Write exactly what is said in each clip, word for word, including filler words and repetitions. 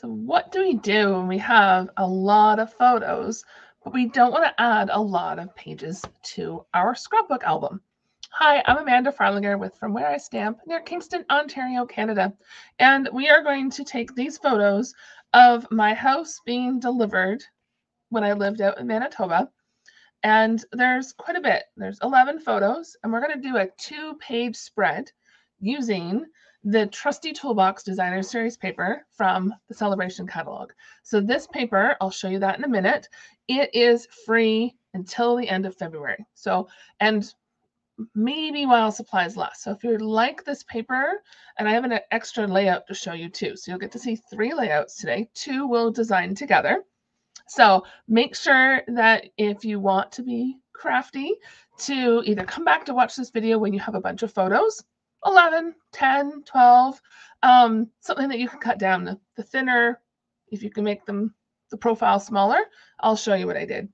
So what do we do when we have a lot of photos, but we don't want to add a lot of pages to our scrapbook album? Hi, I'm Amanda Farlinger with From Where I Stamp near Kingston, Ontario, Canada. And we are going to take these photos of my house being delivered when I lived out in Manitoba. And there's quite a bit. There's eleven photos, and we're going to do a two-page spread using the Trusty Toolbox Designer Series paper from the Celebration catalog. So this paper, I'll show you that in a minute, it is free until the end of February. So, and maybe while supplies last. So if you like this paper, and I have an extra layout to show you too. So you'll get to see three layouts today. Two we'll design together. So make sure that if you want to be crafty, to either come back to watch this video when you have a bunch of photos, eleven, ten, twelve, um, something that you can cut down the, the thinner, if you can make them the profile smaller. I'll show you what I did.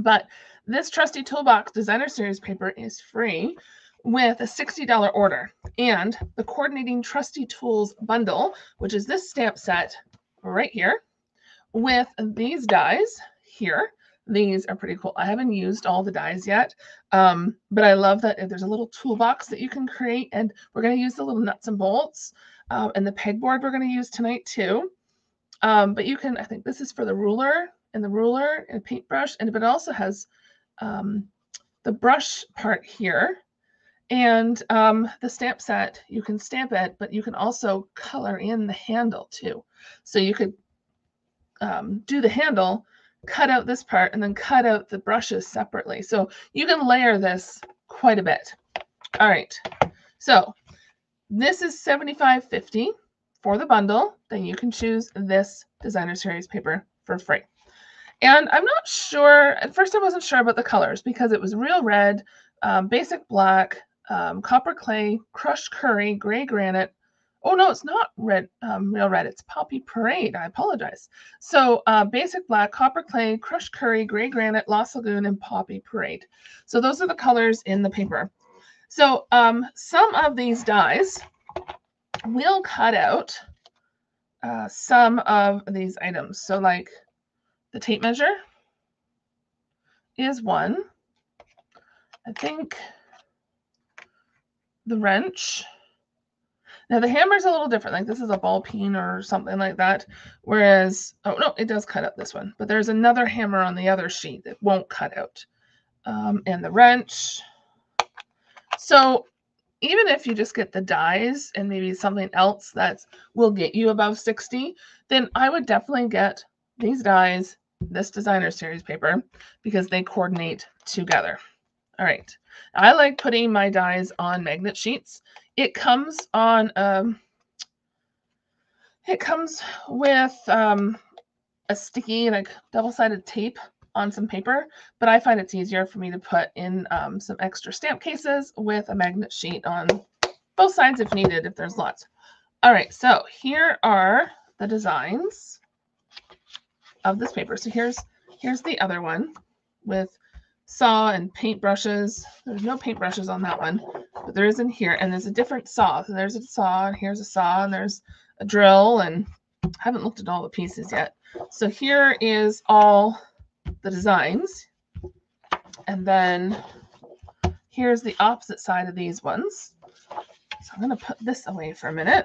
But this Trusty Toolbox Designer Series paper is free with a sixty dollar order, and the coordinating Trusty Tools bundle, which is this stamp set right here, with these dies here. These are pretty cool. I haven't used all the dies yet, um, but I love that there's a little toolbox that you can create, and we're going to use the little nuts and bolts um, and the pegboard we're going to use tonight too. Um, but you can, I think this is for the ruler and the ruler and a paintbrush, and but it also has um, the brush part here. And um, the stamp set, you can stamp it, but you can also color in the handle too. So you could Um, do the handle, cut out this part, and then cut out the brushes separately. So you can layer this quite a bit. All right, so this is seventy-five fifty for the bundle. Then you can choose this Designer Series paper for free. And I'm not sure, at first I wasn't sure about the colors because it was real red, um, basic black, um, copper clay, crushed curry, gray granite. Oh, no, it's not red, um, real red. It's Poppy Parade. I apologize. So uh, basic black, copper clay, crushed curry, gray granite, Lost Lagoon, and Poppy Parade. So those are the colors in the paper. So um, some of these dies will cut out uh, some of these items. So like the tape measure is one. I think the wrench. Now the hammer's a little different, like this is a ball peen or something like that, whereas, oh no, it does cut out this one, but there's another hammer on the other sheet that won't cut out, um, and the wrench. So even if you just get the dies and maybe something else that will get you above sixty, then I would definitely get these dies, this Designer Series paper, because they coordinate together. All right, I like putting my dies on magnet sheets. It comes on, um, it comes with um, a sticky, like double-sided tape on some paper, but I find it's easier for me to put in um, some extra stamp cases with a magnet sheet on both sides if needed, if there's lots. All right, so here are the designs of this paper. So here's, here's the other one with saw and paintbrushes. There's no paintbrushes on that one, but there is in here, and there's a different saw. So there's a saw, and here's a saw, and there's a drill, and I haven't looked at all the pieces yet. So here is all the designs, and then here's the opposite side of these ones. So I'm going to put this away for a minute.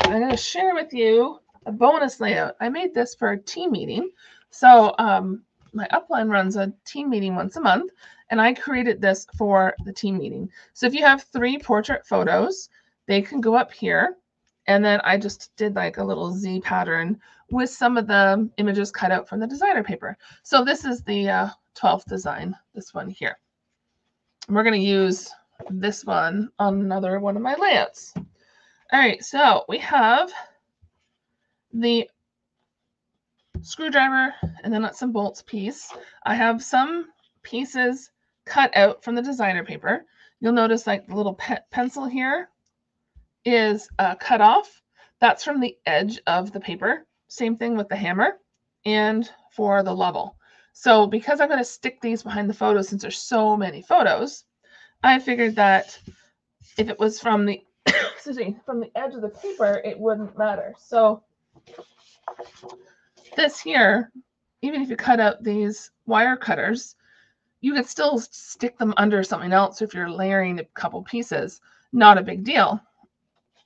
I'm going to share with you a bonus layout. I made this for a team meeting. So um, my upline runs a team meeting once a month, and I created this for the team meeting. So if you have three portrait photos, they can go up here. And then I just did like a little Z pattern with some of the images cut out from the designer paper. So this is the uh, twelfth design, this one here. And we're going to use this one on another one of my layouts. All right, so we have the screwdriver and the nuts and bolts piece. I have some pieces cut out from the designer paper. You'll notice like the little pe pencil here is uh, cut off. That's from the edge of the paper. Same thing with the hammer and for the level. So because I'm going to stick these behind the photos, since there's so many photos, I figured that if it was from the, excuse me, from the edge of the paper, it wouldn't matter. So this here, even if you cut out these wire cutters, you can still stick them under something else if you're layering a couple pieces. Not a big deal.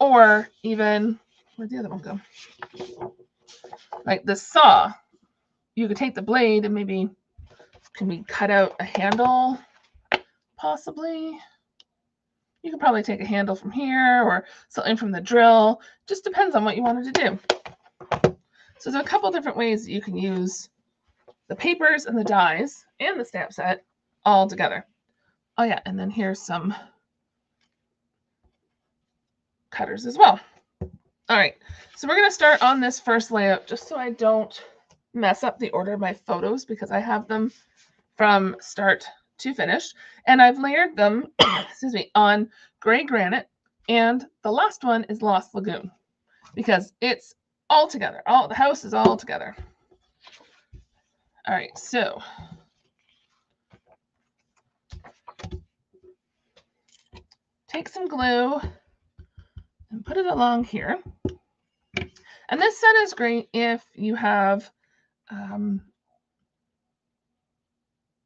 Or even, where'd the other one go? Like this saw. You could take the blade and maybe, can we cut out a handle? Possibly. You could probably take a handle from here or something from the drill. Just depends on what you wanted to do. So there's a couple different ways that you can use the papers and the dies and the stamp set all together. Oh yeah, and then here's some cutters as well. All right, so we're gonna start on this first layout just so I don't mess up the order of my photos because I have them from start to finish. And I've layered them, excuse me, on gray granite. And the last one is Lost Lagoon because it's all together. All the house is all together. All right, so take some glue and put it along here. And this set is great if you have um,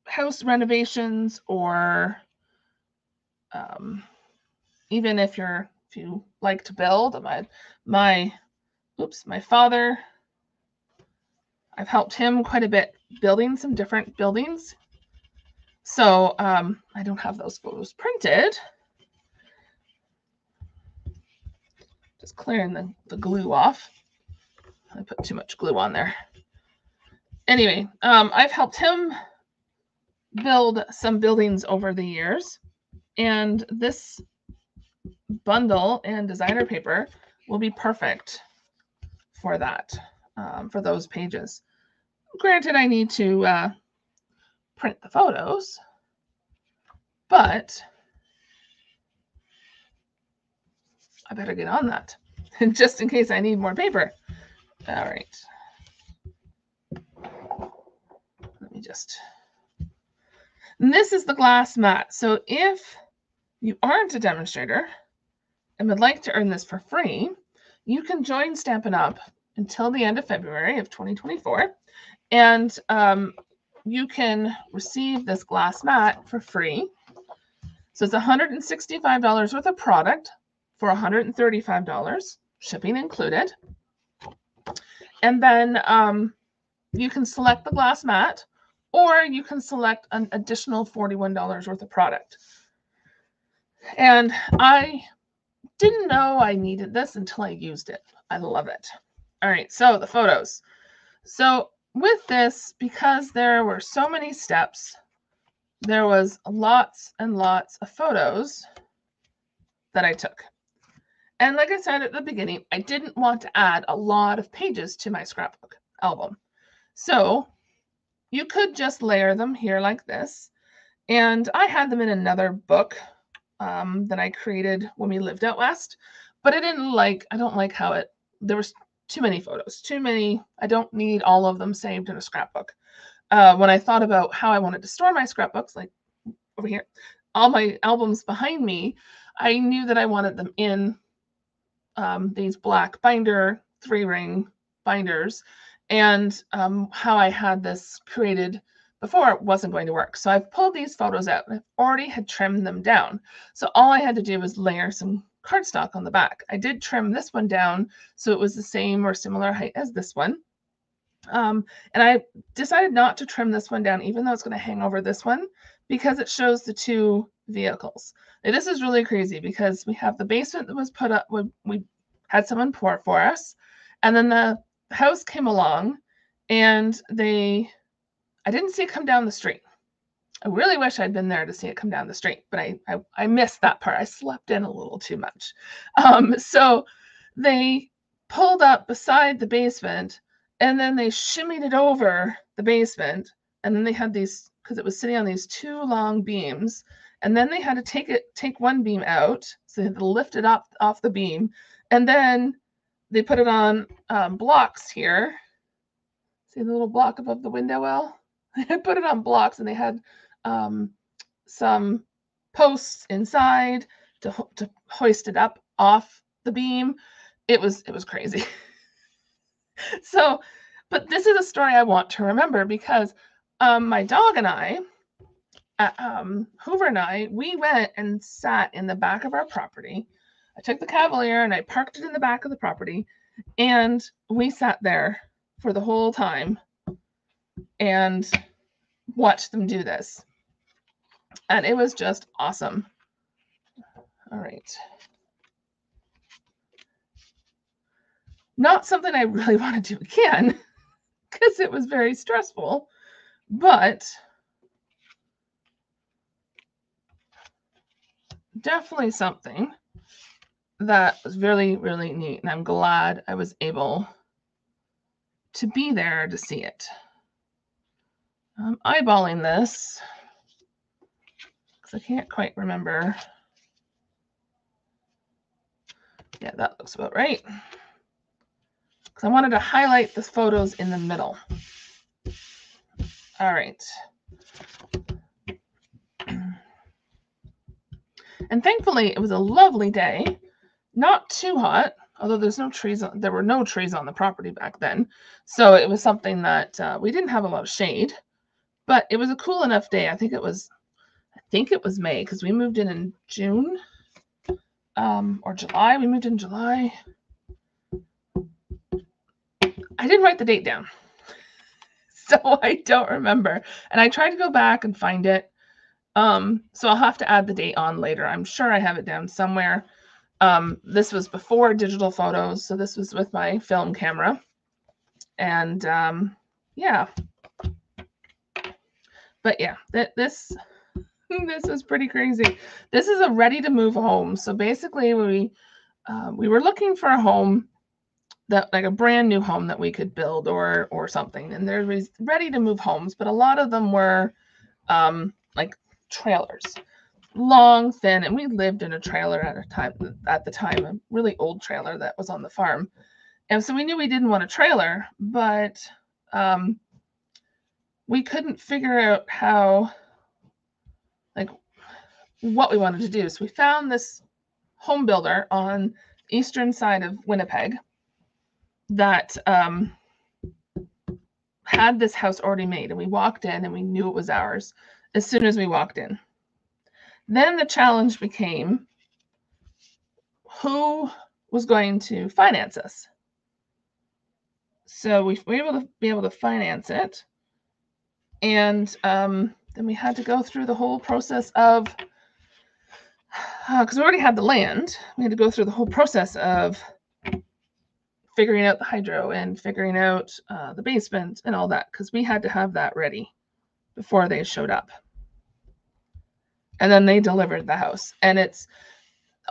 house renovations, or um, even if you're if you like to build. My my oops, my father. I've helped him quite a bit building some different buildings. So um, I don't have those photos printed. Just clearing the, the glue off. I put too much glue on there. Anyway, um, I've helped him build some buildings over the years. And this bundle and designer paper will be perfect for that. Um, for those pages. Granted, I need to uh, print the photos, but I better get on that just in case I need more paper. All right. Let me just, and this is the glass mat. So if you aren't a demonstrator and would like to earn this for free, you can join Stampin' Up! Until the end of February of twenty twenty-four. And um, you can receive this glass mat for free. So it's one hundred sixty-five dollars worth of product for one hundred thirty-five dollars, shipping included. And then um, you can select the glass mat, or you can select an additional forty-one dollars worth of product. And I didn't know I needed this until I used it. I love it. All right, so the photos. So with this, because there were so many steps, there was lots and lots of photos that I took. And like I said at the beginning, I didn't want to add a lot of pages to my scrapbook album. So you could just layer them here like this. And I had them in another book um, that I created when we lived out west, but I didn't like, I don't like how it, there was too many photos, too many. I don't need all of them saved in a scrapbook. Uh, when I thought about how I wanted to store my scrapbooks, like over here, all my albums behind me, I knew that I wanted them in um, these black binder, three ring binders. And um, how I had this created before wasn't going to work. So I've pulled these photos out and I've already had trimmed them down. So all I had to do was layer some cardstock on the back. I did trim this one down so it was the same or similar height as this one. Um, and I decided not to trim this one down, even though it's going to hang over this one, because it shows the two vehicles. Now, this is really crazy because we have the basement that was put up when we had someone pour it for us. And then the house came along and they, I didn't see it come down the street. I really wish I'd been there to see it come down the street, but I, I, I missed that part. I slept in a little too much. Um, so they pulled up beside the basement and then they shimmied it over the basement. And then they had these, because it was sitting on these two long beams. And then they had to take it, take one beam out. So they had to lift it up off the beam. And then they put it on um, blocks here. See the little block above the window well? They put it on blocks and they had Um, some posts inside to, ho to hoist it up off the beam. It was, it was crazy. So, but this is a story I want to remember because um, my dog and I, uh, um, Hoover and I, we went and sat in the back of our property. I took the Cavalier and I parked it in the back of the property, and we sat there for the whole time and watched them do this. And it was just awesome. All right. Not something I really want to do again because it was very stressful, but definitely something that was really, really neat. And I'm glad I was able to be there to see it. I'm eyeballing this because I can't quite remember. Yeah, that looks about right. Because I wanted to highlight the photos in the middle. All right. And thankfully, it was a lovely day. Not too hot, although there's no trees. On, there were no trees on the property back then. So it was something that uh, we didn't have a lot of shade. But it was a cool enough day. I think it was, I think it was May, because we moved in in June um, or July. We moved in July. I didn't write the date down, so I don't remember. And I tried to go back and find it. Um, so I'll have to add the date on later. I'm sure I have it down somewhere. Um, this was before digital photos, so this was with my film camera. And um, yeah. But yeah, that this this was pretty crazy. This is a ready to move home. So basically, we uh, we were looking for a home that like a brand new home that we could build or or something. And there was ready to move homes, but a lot of them were um, like trailers, long, thin. And we lived in a trailer at a time at the time, a really old trailer that was on the farm. And so we knew we didn't want a trailer, but um, we couldn't figure out how, like, what we wanted to do. So we found this home builder on the eastern side of Winnipeg that um, had this house already made. And we walked in and we knew it was ours as soon as we walked in. Then the challenge became who was going to finance us. So we were able to be able to finance it. And um, then we had to go through the whole process of, because uh, we already had the land, we had to go through the whole process of figuring out the hydro and figuring out uh, the basement and all that, because we had to have that ready before they showed up. And then they delivered the house, and it's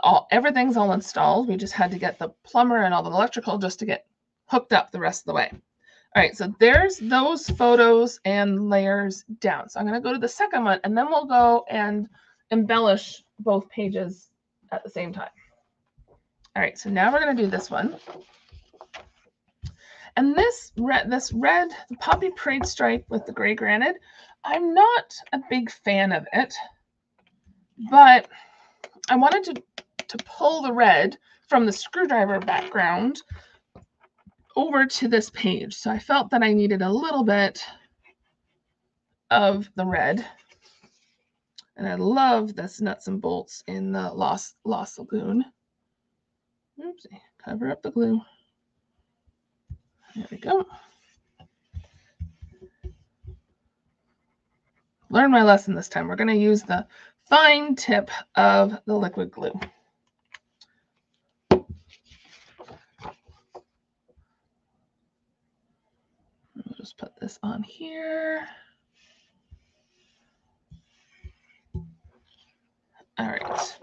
all, everything's all installed. We just had to get the plumber and all the electrical just to get hooked up the rest of the way. All right, so there's those photos and layers down. So I'm going to go to the second one, and then we'll go and embellish both pages at the same time. All right, so now we're going to do this one. And this red, this red, the Poppy Parade stripe with the gray granite, I'm not a big fan of it, but I wanted to, to pull the red from the screwdriver background over to this page. So I felt that I needed a little bit of the red. And I love this nuts and bolts in the Lost, Lost Lagoon. Oopsie, cover up the glue. There we go. Learn my lesson this time. We're going to use the fine tip of the liquid glue. We'll just put this on here. All right.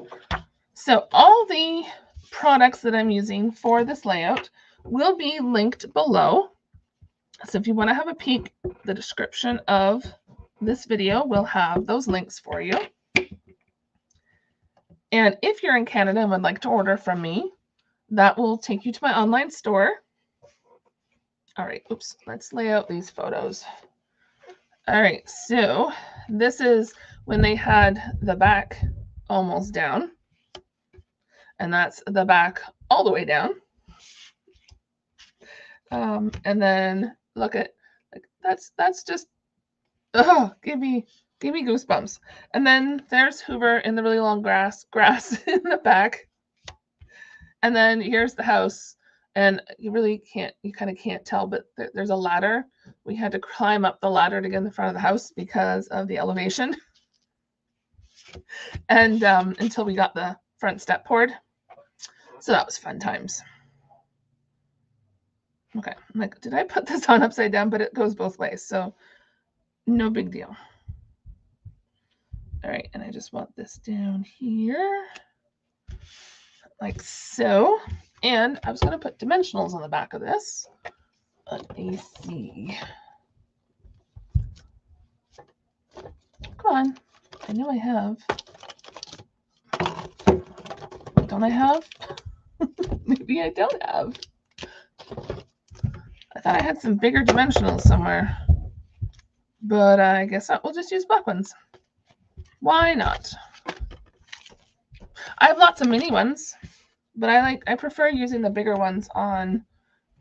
So all the products that I'm using for this layout will be linked below. So if you want to have a peek, the description of this video will have those links for you. And if you're in Canada and would like to order from me, that will take you to my online store. All right, oops, let's lay out these photos. All right, so this is when they had the back almost down. And that's the back all the way down. Um, and then look at like that's that's just oh, give me give me goosebumps. And then there's Hoover in the really long grass grass in the back. And then here's the house. And you really can't, you kind of can't tell, but there, there's a ladder. We had to climb up the ladder to get in the front of the house because of the elevation. And um, until we got the front step poured. So that was fun times. Okay, I'm like, did I put this on upside down? But it goes both ways, so no big deal. All right, and I just want this down here, like so. And I was going to put dimensionals on the back of this. Let me see. Come on. I know I have. Don't I have? Maybe I don't have. I thought I had some bigger dimensionals somewhere. But I guess not. We'll just use black ones. Why not? I have lots of mini ones. But I like I prefer using the bigger ones on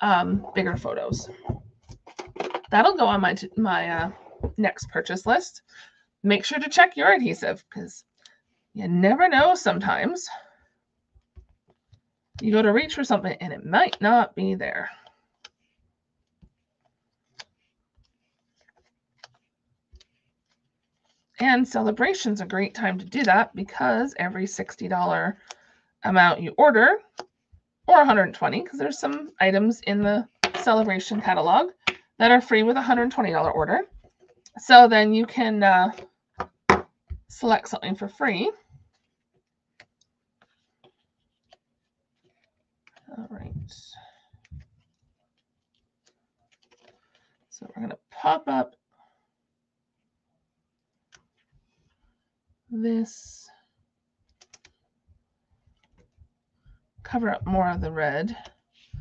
um, bigger photos. That'll go on my my uh, next purchase list. Make sure to check your adhesive because you never know. Sometimes you go to reach for something and it might not be there. And Celebration's a great time to do that because every sixty dollar amount you order, or one hundred twenty, because there's some items in the Celebration catalog that are free with a one hundred twenty dollar order. So then you can uh, select something for free. All right. So we're going to pop up this. Cover up more of the red.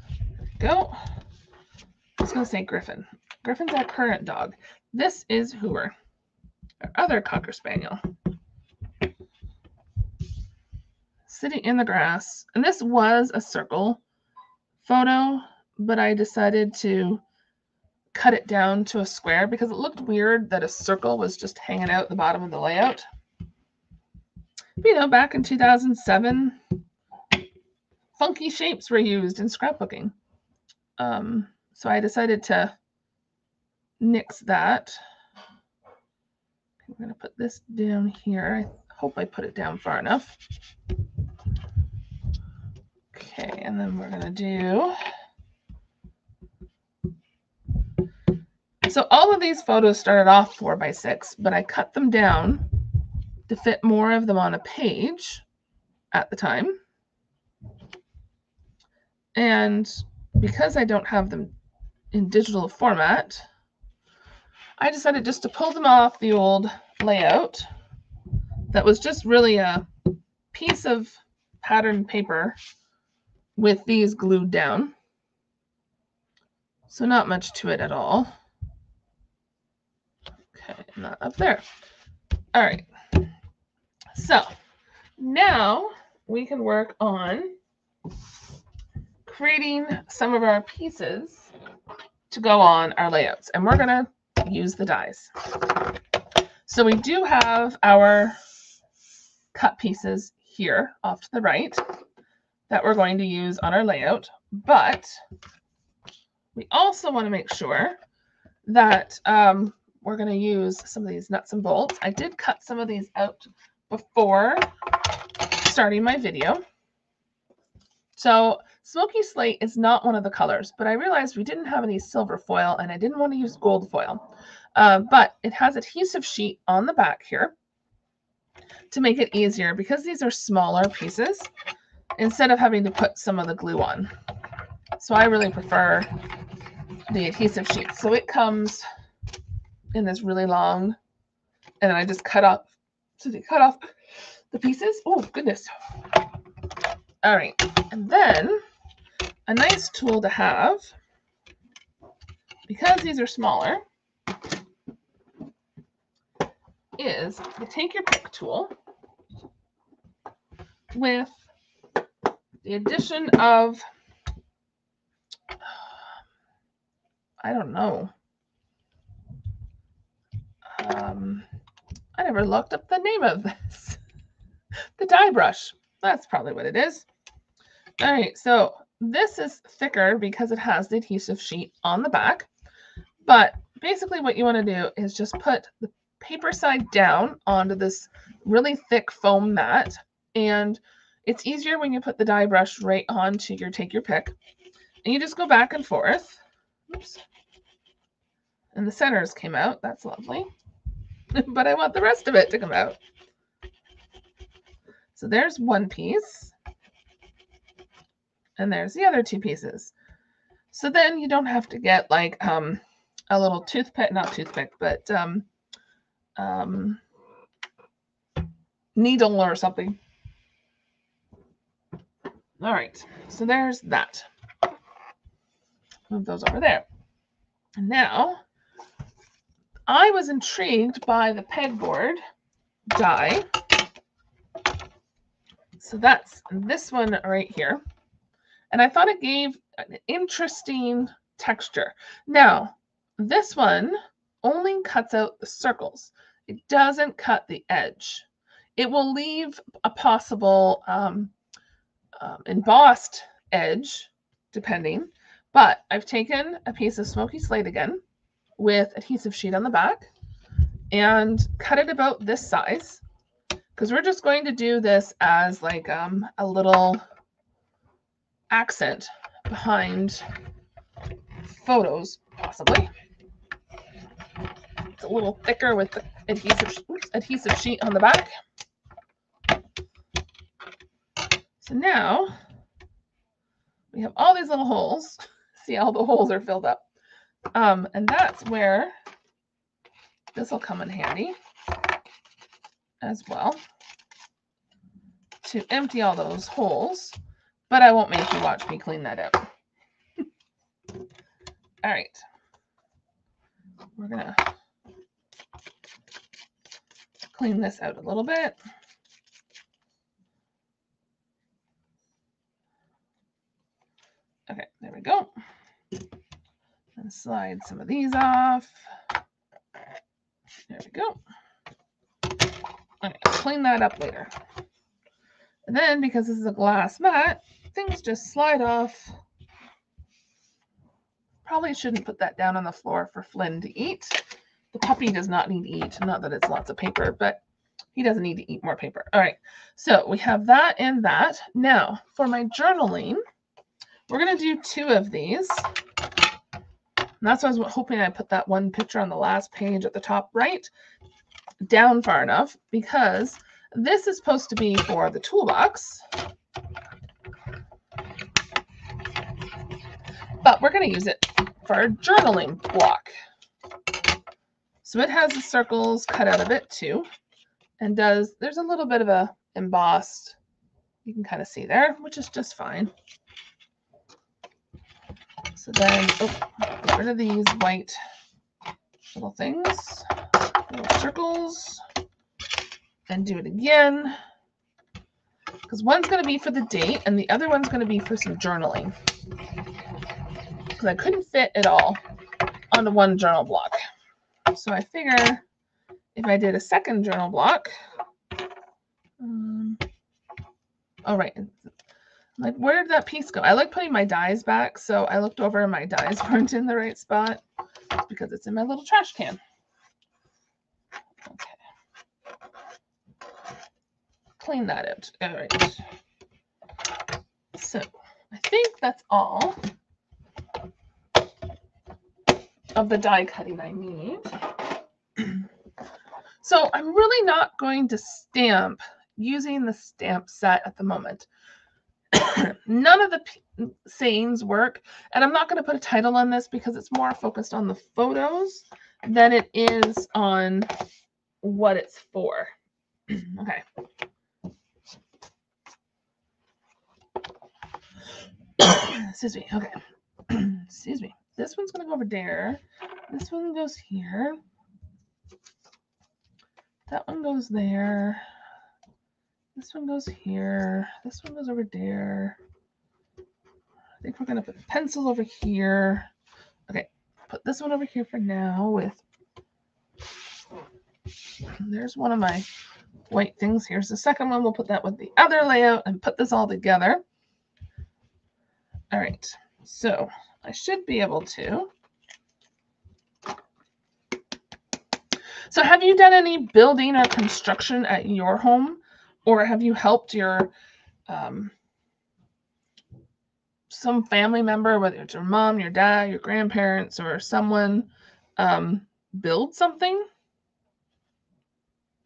There we go. I was going to say Griffin. Griffin's our current dog. This is Hoover, our other Cocker Spaniel. Sitting in the grass. And this was a circle photo, but I decided to cut it down to a square because it looked weird that a circle was just hanging out the bottom of the layout. But, you know, back in two thousand seven, funky shapes were used in scrapbooking. Um, so I decided to nix that. I'm going to put this down here. I hope I put it down far enough. Okay, and then we're going to do... So all of these photos started off four by six, but I cut them down to fit more of them on a page at the time. And because I don't have them in digital format, I decided just to pull them off the old layout that was just really a piece of patterned paper with these glued down. So not much to it at all. Okay, not up there. All right. So now we can work on creating some of our pieces to go on our layouts, and we're gonna use the dies. So we do have our cut pieces here off to the right that we're going to use on our layout, but we also want to make sure that um, we're gonna use some of these nuts and bolts. I did cut some of these out before starting my video. So Smoky Slate is not one of the colors, but I realized we didn't have any silver foil and I didn't want to use gold foil, uh, but it has adhesive sheet on the back here to make it easier because these are smaller pieces instead of having to put some of the glue on. So I really prefer the adhesive sheet. So it comes in this really long, and I just cut off, so they cut off the pieces. Oh, goodness. All right, and then a nice tool to have, because these are smaller, is you take your pick tool with the addition of I don't know. Um, I never looked up the name of this. The dye brush. That's probably what it is. All right, so this is thicker because it has the adhesive sheet on the back. But basically what you want to do is just put the paper side down onto this really thick foam mat. And it's easier when you put the dye brush right onto your take your pick. And you just go back and forth. Oops. And the centers came out. That's lovely. But I want the rest of it to come out. So there's one piece. And there's the other two pieces. So then you don't have to get like um, a little toothpick, not toothpick, but um, um, needle or something. All right, so there's that. Move those over there. And now, I was intrigued by the pegboard die. So that's this one right here. And I thought it gave an interesting texture. Now, this one only cuts out the circles. It doesn't cut the edge. It will leave a possible um, um, embossed edge, depending. But I've taken a piece of Smoky Slate again with adhesive sheet on the back and cut it about this size because we're just going to do this as like um, a little accent behind photos, possibly. It's a little thicker with the adhesive, oops, adhesive sheet on the back. So now we have all these little holes. See how the holes are filled up. Um, and that's where this will come in handy as well to empty all those holes. But I won't make you watch me clean that up. All right. We're going to clean this out a little bit. Okay, there we go. And slide some of these off. There we go. Okay, I'll clean that up later. And then, because this is a glass mat, things just slide off. Probably shouldn't put that down on the floor for Flynn to eat. The puppy does not need to eat. Not that it's lots of paper, but he doesn't need to eat more paper. All right, so we have that and that. Now, for my journaling, we're going to do two of these. And that's why I was hoping I put that one picture on the last page at the top right down far enough, because this is supposed to be for the toolbox, but we're going to use it for our journaling block. So it has the circles cut out of it too, and does, there's a little bit of a embossed, you can kind of see there, which is just fine. So then, oh, get rid of these white little things, little circles. And do it again, because one's going to be for the date and the other one's going to be for some journaling, because I couldn't fit it all onto one journal block. So I figure if I did a second journal block, um, all right, like where did that piece go? I like putting my dies back, so I looked over and my dies weren't in the right spot because it's in my little trash can. Okay. Clean that out. All right. So I think that's all of the die cutting I need. So I'm really not going to stamp using the stamp set at the moment. None of the p sayings work, and I'm not going to put a title on this because it's more focused on the photos than it is on what it's for. Okay. Excuse me. Okay. Excuse me. This one's going to go over there. This one goes here. That one goes there. This one goes here. This one goes over there. I think we're going to put the pencil over here. Okay. put this one over here for now with, there's one of my white things. Here's the second one. We'll put that with the other layout and put this all together. All right, so I should be able to. So have you done any building or construction at your home, or have you helped your um, some family member, whether it's your mom, your dad, your grandparents, or someone, um, build something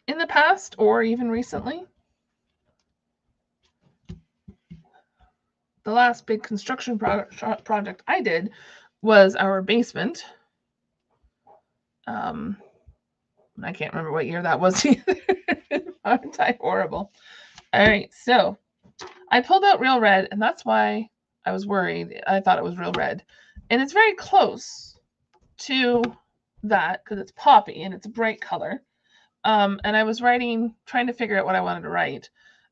in the past or even recently? The last big construction pro project I did was our basement. Um, I can't remember what year that was either. Aren't I horrible? All right, so I pulled out Real Red, and that's why I was worried. I thought it was Real Red. And it's very close to that because it's poppy and it's a bright color. Um, and I was writing, trying to figure out what I wanted to write.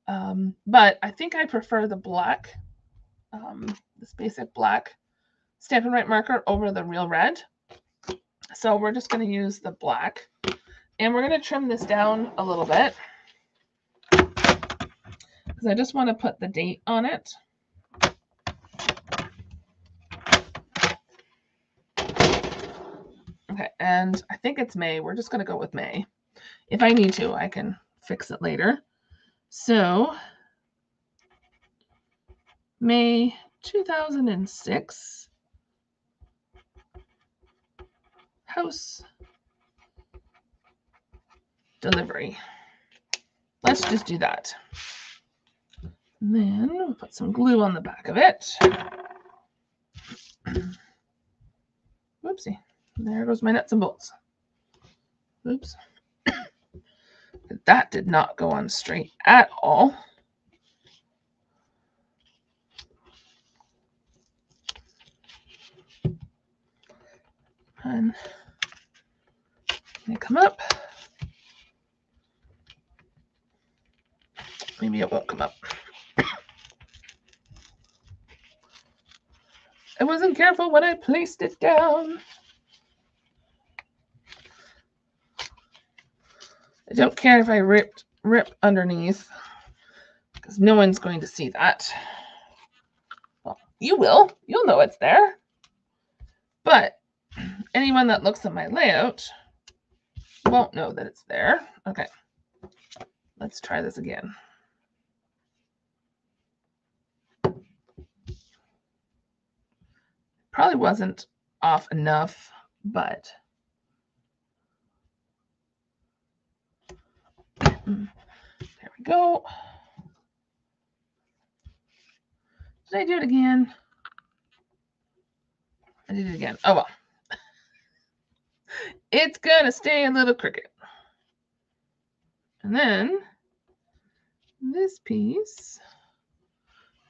Um, but I think I prefer the black, um, this basic black Stampin' Write marker over the Real Red. So we're just going to use the black. And we're going to trim this down a little bit because I just want to put the date on it. Okay, and I think it's May. We're just going to go with May. If I need to, I can fix it later. So May two thousand six, house delivery. Let's just do that. And then we'll put some glue on the back of it. Whoopsie. There goes my nuts and bolts. Oops. That did not go on straight at all. And they come up. Maybe it won't come up. I wasn't careful when I placed it down. I don't care if I ripped, rip underneath, because no one's going to see that. Well, you will. You'll know it's there. But anyone that looks at my layout won't know that it's there. Okay. Let's try this again. Probably wasn't off enough, but there we go. Did I do it again? I did it again. Oh, well. It's going to stay a little crooked. And then this piece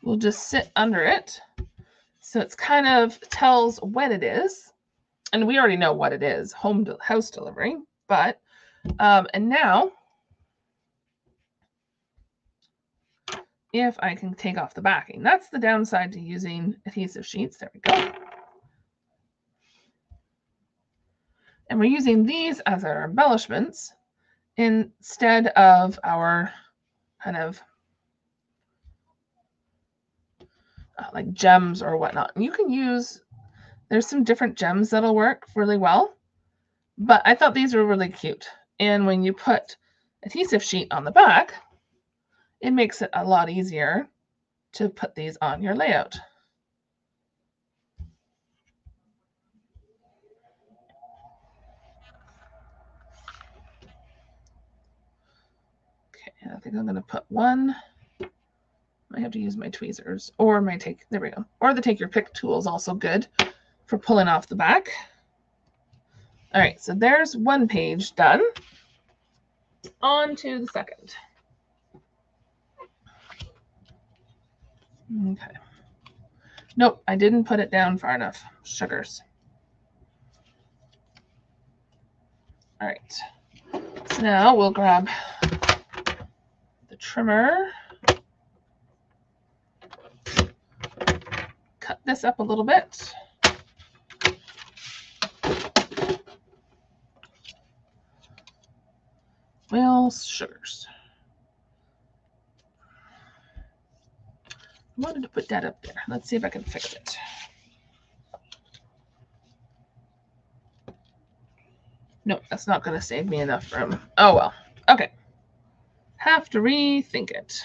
will just sit under it. So it's kind of tells when it is. And we already know what it is, home de house delivery. But, um, and now, if I can take off the backing. That's the downside to using adhesive sheets. There we go. And we're using these as our embellishments instead of our kind of uh, like gems or whatnot. And you can use, there's some different gems that'll work really well, but I thought these were really cute. And when you put adhesive sheet on the back, it makes it a lot easier to put these on your layout. Okay, I think I'm going to put one. I have to use my tweezers or my take, there we go. Or the take your pick tool is also good for pulling off the back. All right, so there's one page done. On to the second. Okay. Nope, I didn't put it down far enough. Sugars. All right. So now we'll grab the trimmer. Cut this up a little bit. else? Sugars. I wanted to put that up there. Let's see if I can fix it. No, that's not going to save me enough room. Oh, well. Okay. Have to rethink it.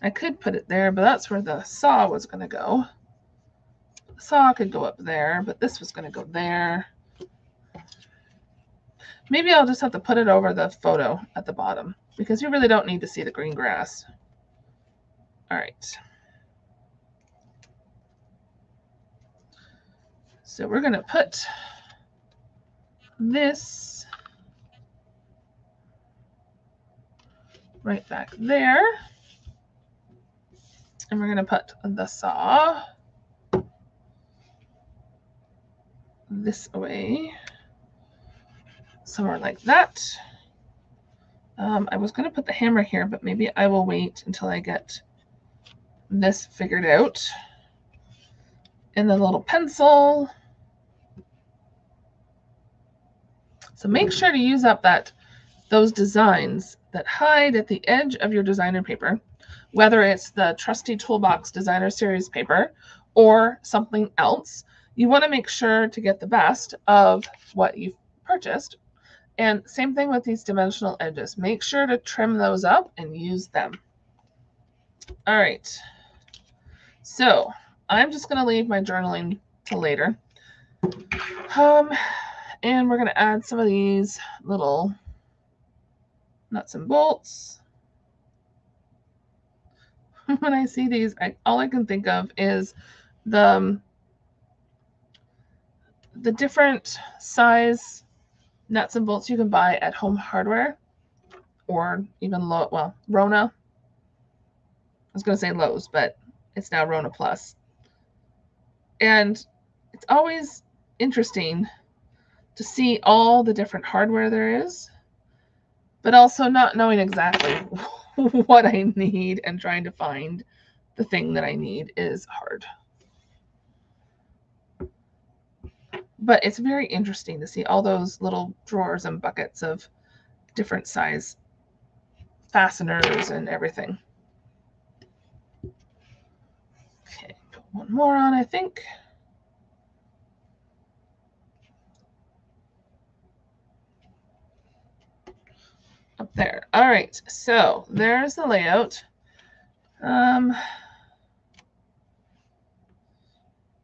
I could put it there, but that's where the saw was going to go. The saw could go up there, but this was going to go there. Maybe I'll just have to put it over the photo at the bottom, because you really don't need to see the green grass. All right. So we're going to put this right back there. And we're going to put the saw this way, somewhere like that. Um, I was going to put the hammer here, but maybe I will wait until I get this figured out. And then a little pencil. So make sure to use up that those designs that hide at the edge of your designer paper, whether it's the Trusty Toolbox Designer Series paper or something else. You want to make sure to get the best of what you've purchased. And same thing with these dimensional edges. Make sure to trim those up and use them. All right. So I'm just going to leave my journaling till later. Um, and we're going to add some of these little nuts and bolts. When I see these, I, all I can think of is the, um, the different size nuts and bolts you can buy at Home Hardware or even Lowe's. Well, Rona. I was going to say Lowe's, but it's now Rona Plus. And it's always interesting to see all the different hardware there is, but also not knowing exactly what I need, and trying to find the thing that I need is hard. But it's very interesting to see all those little drawers and buckets of different size fasteners and everything. Okay, put one more on, I think. Up there. All right, so there's the layout. Um,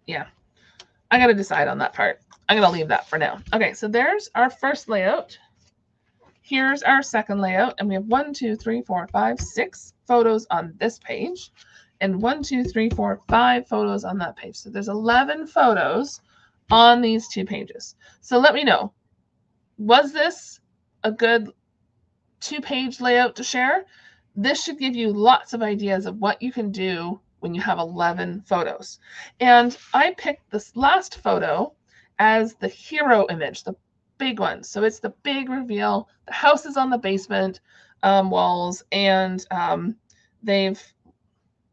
yeah, I got to decide on that part. I'm going to leave that for now. Okay, so there's our first layout. Here's our second layout, and we have one, two, three, four, five, six photos on this page, and one, two, three, four, five photos on that page. So there's eleven photos on these two pages. So let me know, was this a good two-page layout to share? This should give you lots of ideas of what you can do when you have eleven photos. And I picked this last photo as the hero image, the big one. So it's the big reveal. The house is on the basement um, walls, and um, they've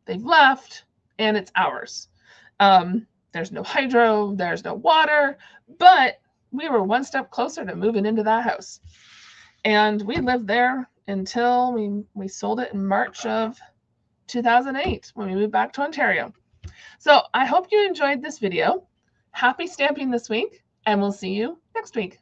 they've left, and it's ours. Um, there's no hydro, there's no water, but we were one step closer to moving into that house. And we lived there until we, we sold it in March of two thousand eight when we moved back to Ontario. So I hope you enjoyed this video. Happy stamping this week, and we'll see you next week.